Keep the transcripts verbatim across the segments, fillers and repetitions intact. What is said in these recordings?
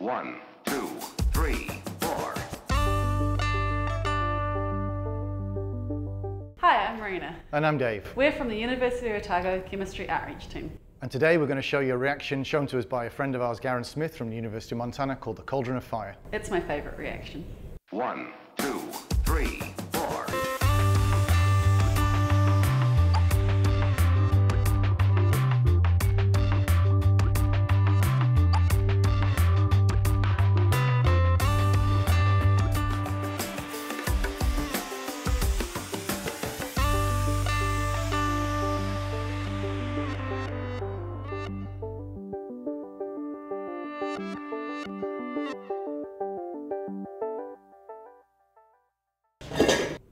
One, two, three, four. Hi, I'm Marina. And I'm Dave. We're from the University of Otago Chemistry Outreach Team. And today we're going to show you a reaction shown to us by a friend of ours, Garon Smith, from the University of Montana, called the Cauldron of Fire. It's my favourite reaction. One, two, three, four.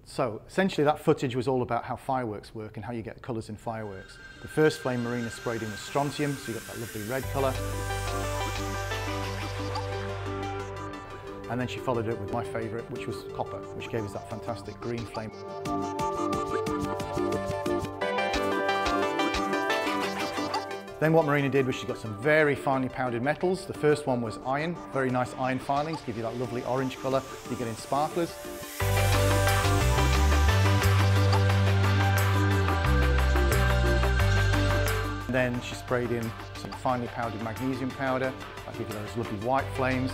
So essentially that footage was all about how fireworks work and how you get colours in fireworks. The first flame Marina sprayed in was strontium, so you got that lovely red colour. And then she followed it with my favourite, which was copper, which gave us that fantastic green flame. Then what Marina did was she got some very finely powdered metals. The first one was iron, very nice iron filings, give you that lovely orange colour you get in sparklers. Then she sprayed in some finely powdered magnesium powder, that gave you those lovely white flames.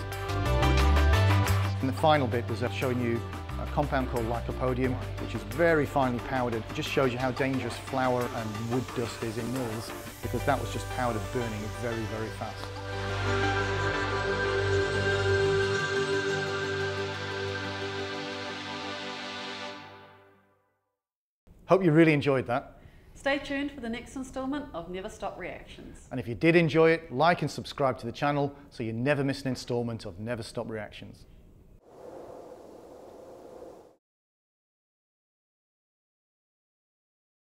And the final bit was showing you a compound called lycopodium, which is very finely powdered. It just shows you how dangerous flour and wood dust is in mills, because that was just powder burning very, very fast. Hope you really enjoyed that. Stay tuned for the next instalment of Never Stop Reactions. And if you did enjoy it, like and subscribe to the channel so you never miss an instalment of Never Stop Reactions.